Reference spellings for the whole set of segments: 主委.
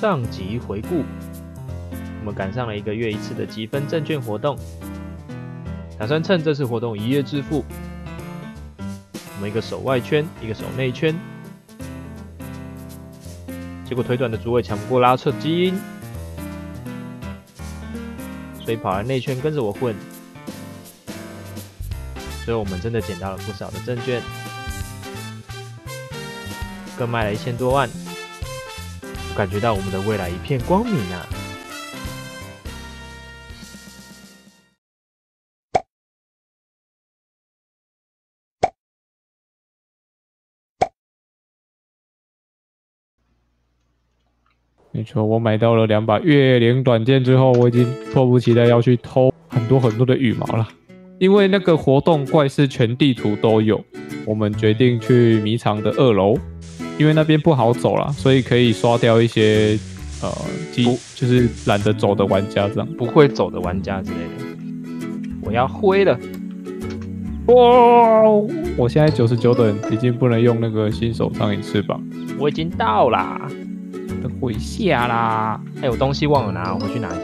上集回顾，我们赶上了1个月一次的积分证券活动，打算趁这次活动一夜致富。我们一个手外圈，一个手内圈，结果腿短的主委抢不过拉扯基因，所以跑来内圈跟着我混。所以我们真的捡到了不少的证券，各卖了1000多万。我感觉到我们的未来一片光明啊！没错，我买到了2把月灵短剑之后，我已经迫不及待要去偷很多很多的羽毛了。因为那个活动怪事全地图都有，我们决定去迷藏的2楼，因为那边不好走啦，所以可以刷掉一些就是懒得走的玩家这样，不会走的玩家之类的。我要灰了！哇！我现在99等，已经不能用那个新手苍蝇翅膀。我已经到啦。等我一下啦！哎，我东西忘了拿，我回去拿一下。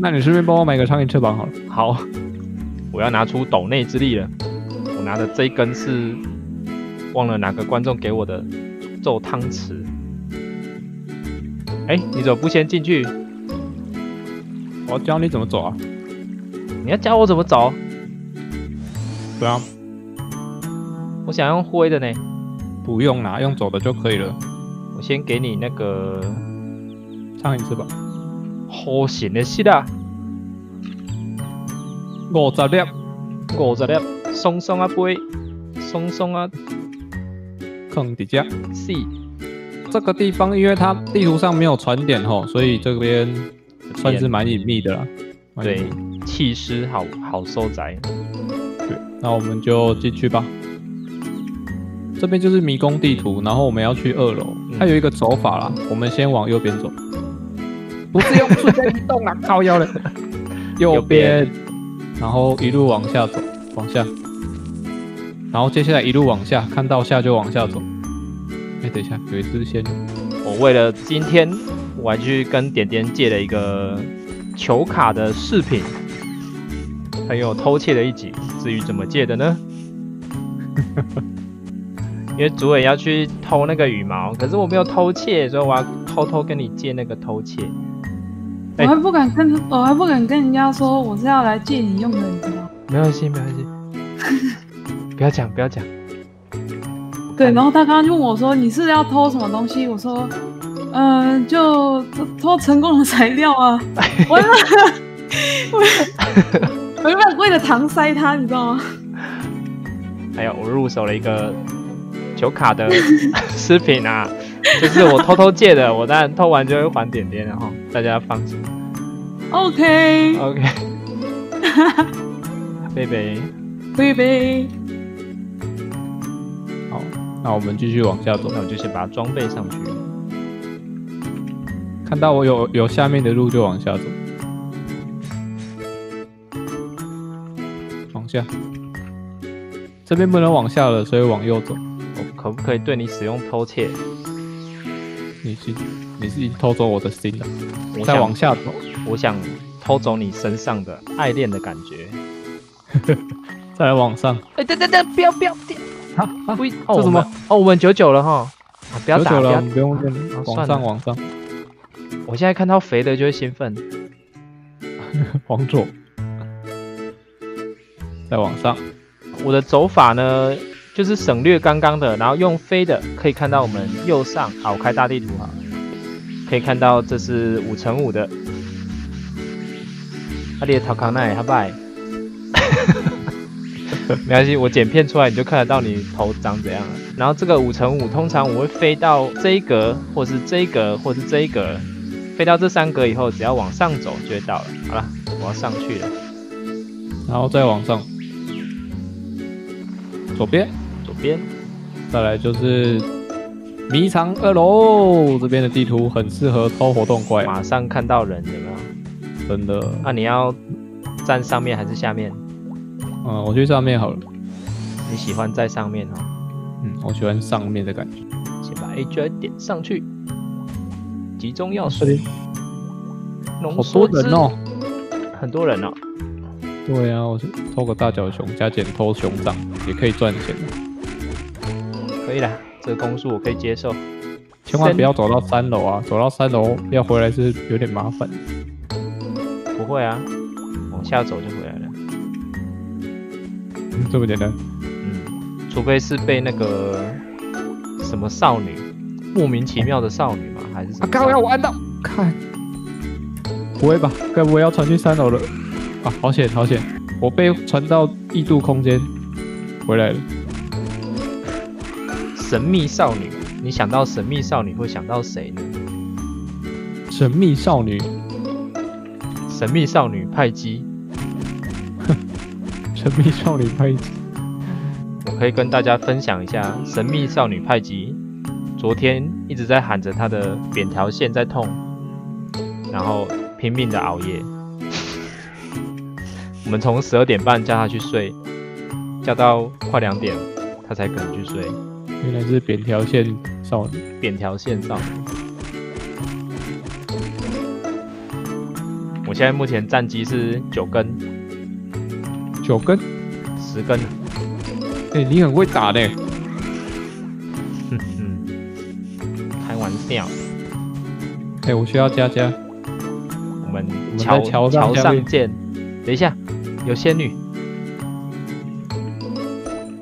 那你顺便帮我买个苍蝇翅膀好了。好，我要拿出斗内之力了。我拿的这一根是忘了哪个观众给我的诅咒汤匙。哎，你怎么不先进去？我要教你怎么走啊！你要教我怎么走？对啊。我想用灰的呢。不用啦，用走的就可以了。我先给你那个苍蝇翅膀。好险的是啦，50粒，松松啊杯，松松啊，坑底下。是，这个地方因为它地图上没有传点吼，所以这边算是蛮隐秘的啦。对，气势好收窄。对，那我们就进去吧。这边就是迷宫地图，然后我们要去2楼，它有一个走法啦，我们先往右边走。不是用瞬间移动啊，靠腰了。右边，然后一路往下走，往下，然后接下来一路往下，看到下就往下走。哎，等一下，有一只仙女。我为了今天，我还去跟点点借了一个球卡的饰品，很有偷窃的一集。至于怎么借的呢？因为主委要去偷那个羽毛，可是我没有偷窃，所以我要偷偷跟你借那个偷窃。我还不敢跟人家说我是要来借你用的，你知道吗？没关系，没关系，不要讲。对，然后他刚刚就问我说你是要偷什么东西？我说，就偷成功的材料啊。我原本为了搪塞他，你知道吗？哎呀，我入手了一个球卡的饰品啊。就是我偷偷借的，我当然偷完就会还点点，然后大家放心。OK。贝贝。好，那我们继续往下走。那我就先把它装备上去。看到我有下面的路就往下走。往下。这边不能往下了，所以往右走。我可不可以对你使用偷窃？你是偷走我的心了。再往下走，我想偷走你身上的爱恋的感觉。再来往上。哎、欸，等，不要！啊！这什么？哦，我们99了哈、啊。不要打了，不用跟你、啊、往上。我现在看到肥的就会兴奋。往左。再往上。我的走法呢？就是省略刚刚的，然后用飞的可以看到我们右上啊，我开大地图哈，可以看到这是5×5的。阿列陶康奈，拜拜。没关系，我剪片出来你就看得到你头长怎样了。然后这个5×5，通常我会飞到这一格，或是这一格，或是这一格，飞到这3格以后，只要往上走就会到了。好了，我要上去了，然后再往上，左边。再来就是迷藏2楼，这边的地图很适合偷活动怪。马上看到人有没有？真的？那、啊、你要站上面还是下面？我去上面好了。你喜欢在上面哦？嗯，我喜欢上面的感觉。先把 AGI 点上去。集中药水，好多人哦，很多人哦。对啊，我偷个大角熊加减偷熊掌也可以赚钱的。可以啦，这个攻速我可以接受。千万不要走到三楼啊，走到三楼要回来是有点麻烦。不会啊，往下走就回来了。这么简单？嗯，除非是被那个什么少女。 莫名其妙的少女吗？还是什么？啊！刚要我按到，看，不会吧？该不会要传去三楼了？啊！好险，好险！我被传到异度空间，回来了。神秘少女，你想到神秘少女会想到谁呢？神秘少女，神秘少女派基，神秘少女派基，我可以跟大家分享一下神秘少女派基。 昨天一直在喊着他的扁桃腺在痛，然后拼命的熬夜。我们从12点半叫他去睡，叫到快2点，他才肯去睡。原来是扁桃腺少女，扁桃腺少女。我现在目前战绩是9根，9根，10根。哎、欸，你很会打嘞。 鸟，哎、欸，我需要加加。我们桥上见。等一下，有仙女。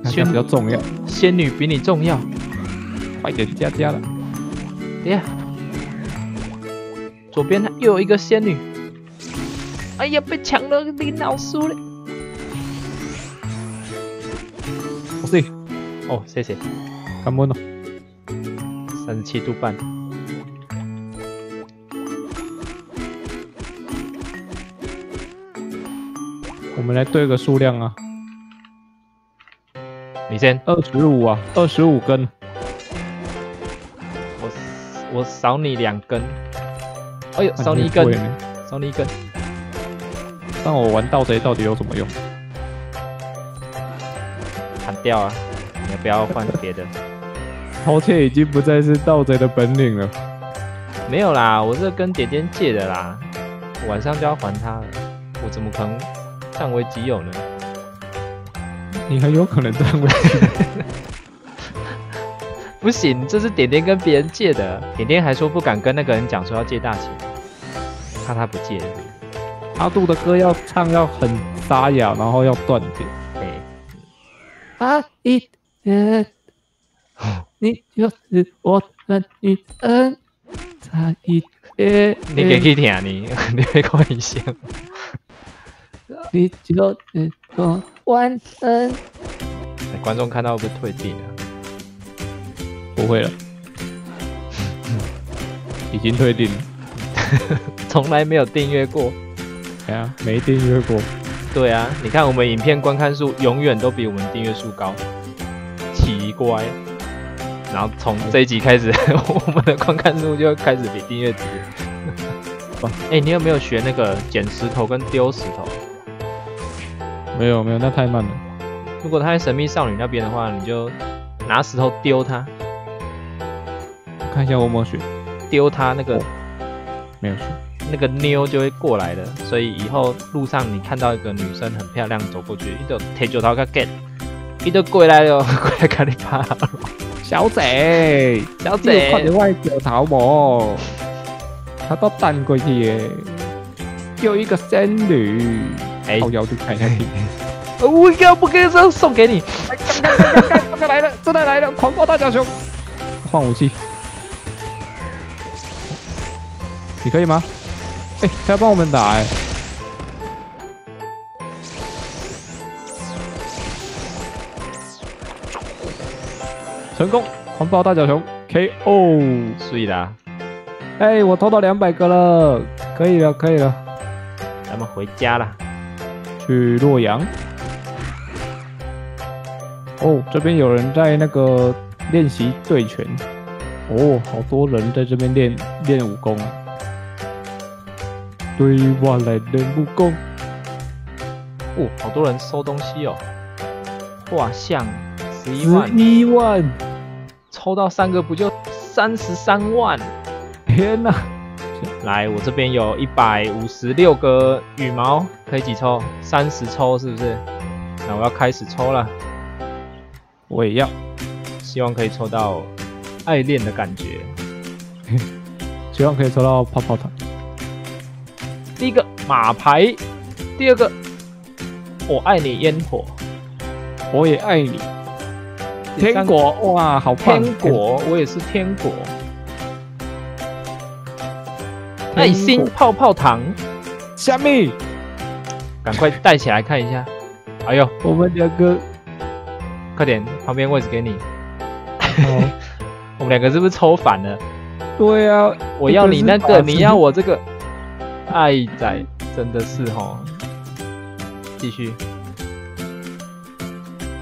仙女比较重要，仙女比你重要。快点加加了。等一下，左边又有一个仙女。哎呀，被抢了，林老师嘞。我是，哦，谢谢。干么呢？37度半。 我们来对个数量啊！你先25啊，25根。我少你2根。哎呦，少你1根，少你1根。但我玩盗贼到底有什么用？砍掉啊！你不要换别的。偷窃已经不再是盗贼的本领了。没有啦，我这跟点点借的啦，晚上就要还他了。我怎么可能？ 占为己有呢？你很有可能占为己有。不行，这是点点跟别人借的。点点还说不敢跟那个人讲，说要借大钱，怕他不借。阿杜的歌要唱要很沙哑，然后要断点。哎、欸，啊一，你就是我的女人，差一点。你给去听你，你会看一下。你就是我完成。观众看到会不会退订啊？不会了，已经退订了，从来没有订阅过。对啊，没订阅过。对啊，你看我们影片观看数永远都比我们订阅数高，奇怪。然后从这一集开始，我们的观看数就开始比订阅低。哎，你有没有学那个捡石头跟丢石头？ 没有没有，那太慢了。如果他在神秘少女那边的话，你就拿石头丢他。我看一下我有没有学，丢他那个、哦、没有学，那个妞就会过来的。所以以后路上你看到一个女生很漂亮走过去，你就提着头去 get， 你就过来了，过来跟你拍。小姐，小姐，快点外掉头毛，他都弹过去耶，又一个仙女。 哎，靠腰就看一下你。我要不给这送给你。真的来了，真的来了！狂暴大角熊，换武器。你可以吗？哎，他要帮我们打哎。成功！狂暴大角熊 KO。所以啦。哎，我偷到200个了，可以了，可以了。咱们回家啦。 去洛阳。哦，这边有人在那个练习对拳。哦，好多人在这边练武功。对我来练武功。哦，好多人收东西哦。画像11万，抽到3个不就33万？哎天哪！来，我这边有156个羽毛，可以几抽？30抽是不是？那我要开始抽了。我也要，希望可以抽到爱恋的感觉，希望可以抽到泡泡糖。第一个马牌，第二个我爱你烟火，我也爱你。天果，哇，好棒！天果，我也是天果。爱心泡泡糖，虾米，赶快带起来看一下。哎呦，我们两个，快点，旁边位置给你。哦、我们两个是不是抽反了？对啊，我要你那个，你要我这个。爱仔真的是齁，继续。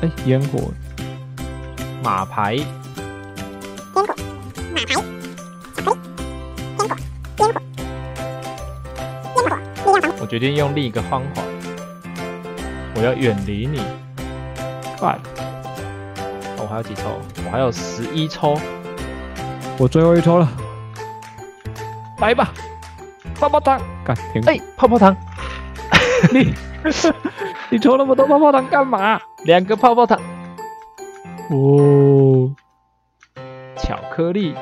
哎、欸，烟火。马牌，烟果，马牌，马牌，烟果，烟果，烟果，力量防护。我决定用另一个方法，我要远离你。快！我还有几抽？我还有11抽，我最后一抽了。来吧，泡泡糖！干！哎、欸，泡泡糖！你抽那么多泡泡糖干嘛？两个泡泡糖。哦，巧克力，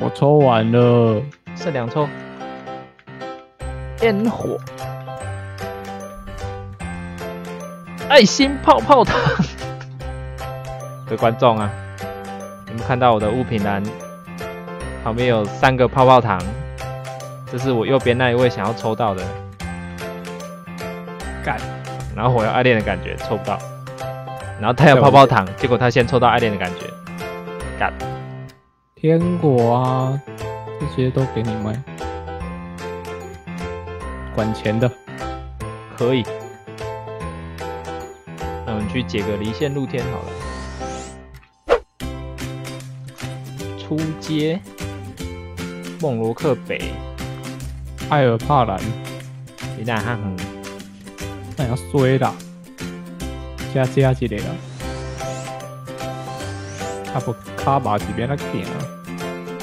我抽完了，剩2抽。烟火，爱心泡泡糖。各位观众啊，你们看到我的物品栏旁边有3个泡泡糖，这是我右边那一位想要抽到的。干，然后我有爱恋的感觉，抽不到。然后他有泡泡糖，结果他先抽到爱恋的感觉。干，天果啊，这些都给你卖。管钱的，可以。那我们去解个离线露天好了。出街，孟罗克北，艾尔帕兰，你哪哈？那要衰啦。加一个啦，啊不，卡巴这边来行啊。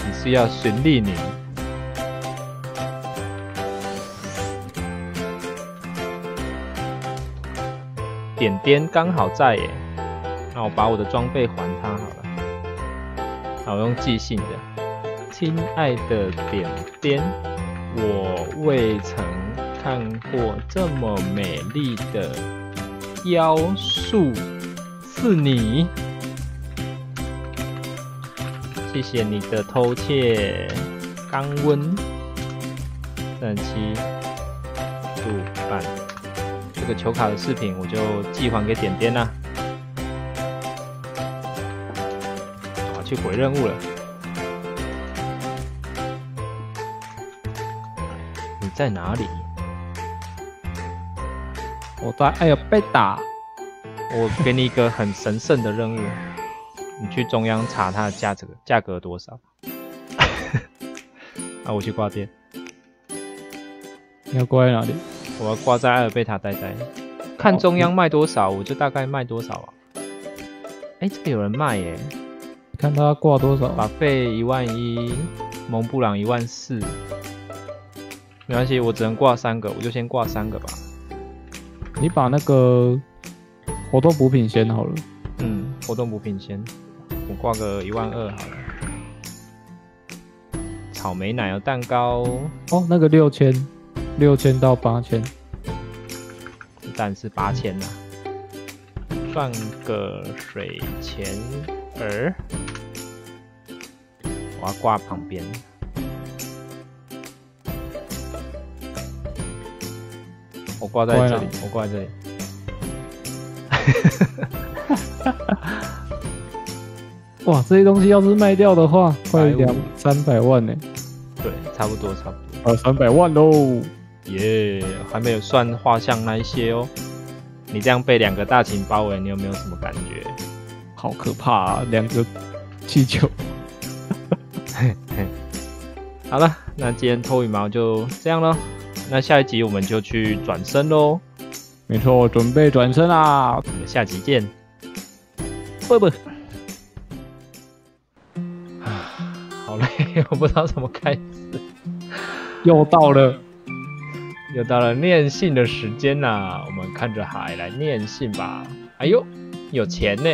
你是要顺利你？点点刚好在耶，那我把我的装备还他好了。好，我用寄信的，亲爱的点点，我未曾看过这么美丽的。妖术是你，谢谢你的偷窃，刚温，37度半。这个球卡的饰品我就寄还给点点啦。我要去回任务了。你在哪里？我在，哎呦，被打！我给你一个很神圣的任务，你去中央查它的价格多少。啊，我去挂店。你要挂在哪里？我要挂在艾尔贝塔呆呆，看中央卖多少，我就大概卖多少啊。哎、欸，这个有人卖耶、欸！看他挂多少？把费11000，蒙布朗14000。没关系，我只能挂3个，我就先挂3个吧。你把那个活动补品先好了。嗯，活动补品先，我挂个12000好了。草莓奶油蛋糕，哦，那个6000到8000，但是8000啊。赚个水钱儿，我要挂旁边。我挂在这里，我挂在这里。哇，这些东西要是卖掉的话，快200-300万呢、欸。对，差不多，差不多。300万喽！耶、yeah ，还没有算画像那一些哦。你这样被2个大琴包围，你有没有什么感觉？好可怕啊！2个气球。好了，那今天偷羽毛就这样咯。那下一集我们就去转身喽，没错，我准备转身啦，我们下集见，拜拜。好累，我不知道怎么开始。又到了念信的时间啦！我们看着海来念信吧。哎呦，有钱呢！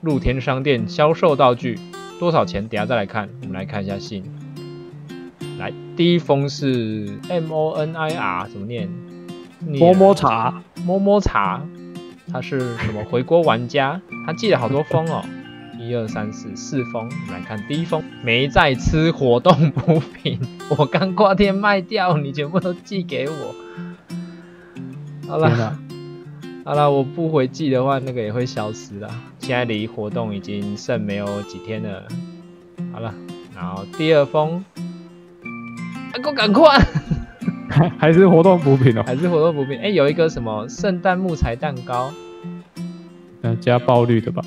露天商店销售道具多少钱？等下再来看。我们来看一下信。来，第一封是 MONIR， 怎么念？摸摸茶，摸摸茶。他是什么回锅玩家？他寄了好多封哦。1、2、3、4，4封。我们来看第一封，没在吃活动补品，我刚挂店卖掉，你全部都寄给我。好了，好了，我不回寄的话，那个也会消失啦。现在离活动已经剩没有几天了。好了，然后第二封，给我赶快！还是活动补品哦，还是活动补品。哎、欸，有一个什么圣诞木材蛋糕，加爆率的吧？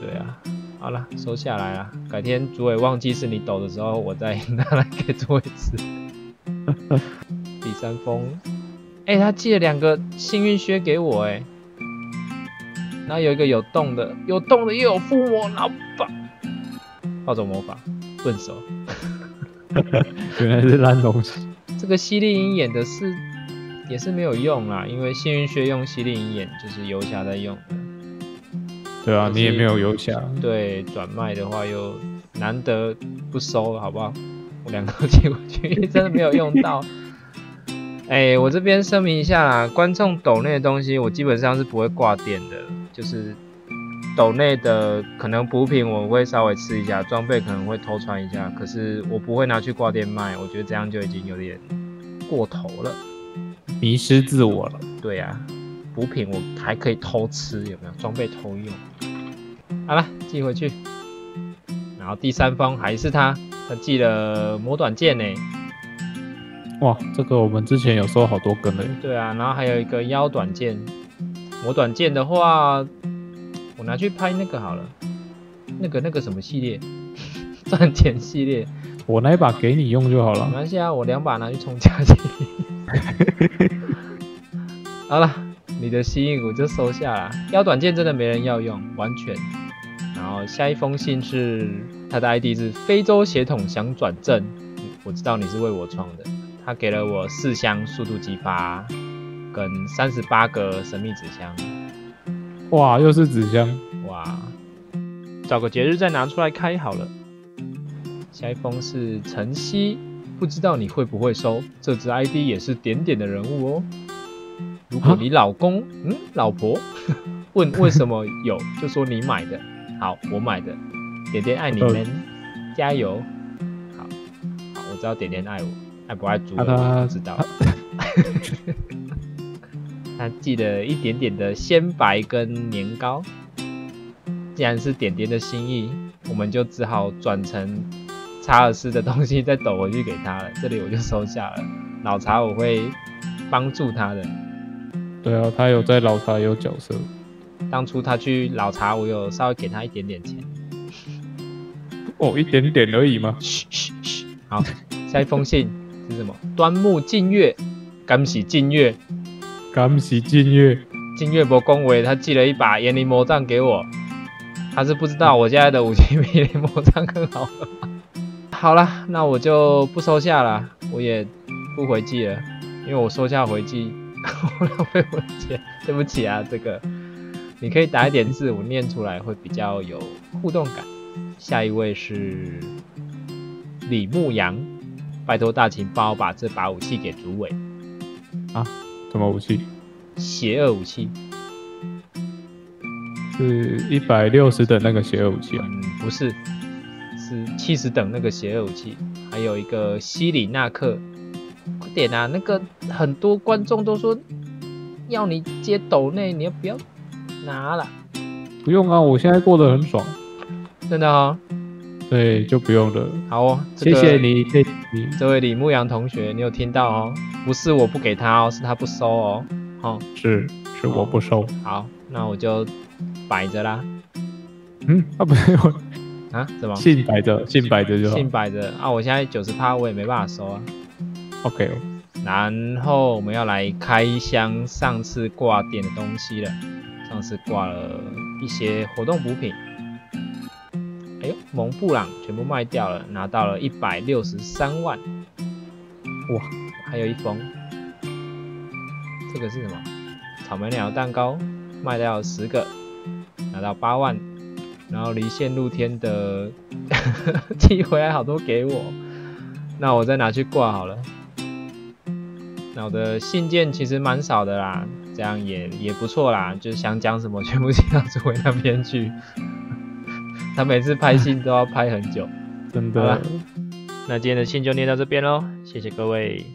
对啊。好了，收下来了。改天主委忘记是你抖的时候，我再拿来给主委吃。第三封，哎、欸，他寄了2个幸运靴给我、欸，哎，然后有一个有洞的，有洞的又有附魔老板，暴走魔法，笨手，原来是烂东西。这个希利鹰眼的是也是没有用啦，因为幸运靴用希利鹰眼就是游侠在用的。对啊，你也没有游侠。对，转卖的话又难得不收了，好不好？我2个都寄过去，真的没有用到。哎、欸，我这边声明一下啦，观众抖内的东西我基本上是不会挂店的，就是抖内的可能补品我会稍微吃一下，装备可能会偷穿一下，可是我不会拿去挂店卖，我觉得这样就已经有点过头了，迷失自我了。对啊。补品我还可以偷吃，有没有？装备偷用。好了，寄回去。然后第三封还是他寄了魔短剑呢。哇，这个我们之前有收好多根了。对啊，然后还有一个腰短剑。魔短剑的话，我拿去拍那个好了。那个什么系列？赚钱系列。我那一把给你用就好了。没关系啊，我2把拿去充假期。好了。你的吸引股就收下啦，腰短剑真的没人要用，完全。然后下一封信是他的 ID 是非洲血统想转正，我知道你是为我创的。他给了我4箱速度激发跟38个神秘纸箱。哇，又是纸箱！哇，找个节日再拿出来开好了。下一封是晨曦，不知道你会不会收，这只 ID 也是点点的人物哦。如果你老公老婆问为什么有，就说你买的。好，我买的。点点爱你们，加油！好，我知道点点爱我，爱不爱主人我不知道。他寄了一点点的鲜白跟年糕，既然是点点的心意，我们就只好转成查尔斯的东西再抖回去给他了。这里我就收下了，老茶我会帮助他的。对啊，他有在老茶有角色。当初他去老茶，我有稍微给他一点点钱。哦，一点点而已吗？嘘嘘嘘。好，下一封信是什么？端木晋月，感谢晋月，感谢晋月。晋月伯恭维，他寄了一把炎灵魔杖给我。他是不知道我现在的5级比炎灵魔杖更好了。好啦，那我就不收下啦，我也不回寄了，因为我收下回寄。我浪费我的钱，对不起啊，这个你可以打一点字，我念出来会比较有互动感。下一位是李牧阳，拜托大秦帮我把这把武器给主委。啊？什么武器？邪恶武器。是160等那个邪恶武器啊？不是，是70等那个邪恶武器。还有一个西里纳克。快点啊！那个很多观众都说要你接抖内，你要不要拿了？不用啊，我现在过得很爽，真的啊、哦。对，就不用了。好哦，这个、谢谢你，谢谢你，这位李牧阳同学，你有听到哦？不是我不给他哦，是他不收哦。哦，是我不收、哦。好，那我就摆着啦。不是我啊？怎么？信摆着，信摆着就好。信摆着啊！我现在90%，我也没办法收啊。OK， 然后我们要来开箱上次挂点的东西了。上次挂了一些活动补品。哎呦，蒙布朗全部卖掉了，拿到了163万。哇，还有一封，这个是什么？草莓鸟蛋糕卖掉10个，拿到8万。然后离线露天的寄回来好多给我，那我再拿去挂好了。那我的信件其实蛮少的啦，这样也不错啦，就是想讲什么全部寄到主委那边去。他每次拍信都要拍很久，真的。那今天的信就念到这边咯，谢谢各位。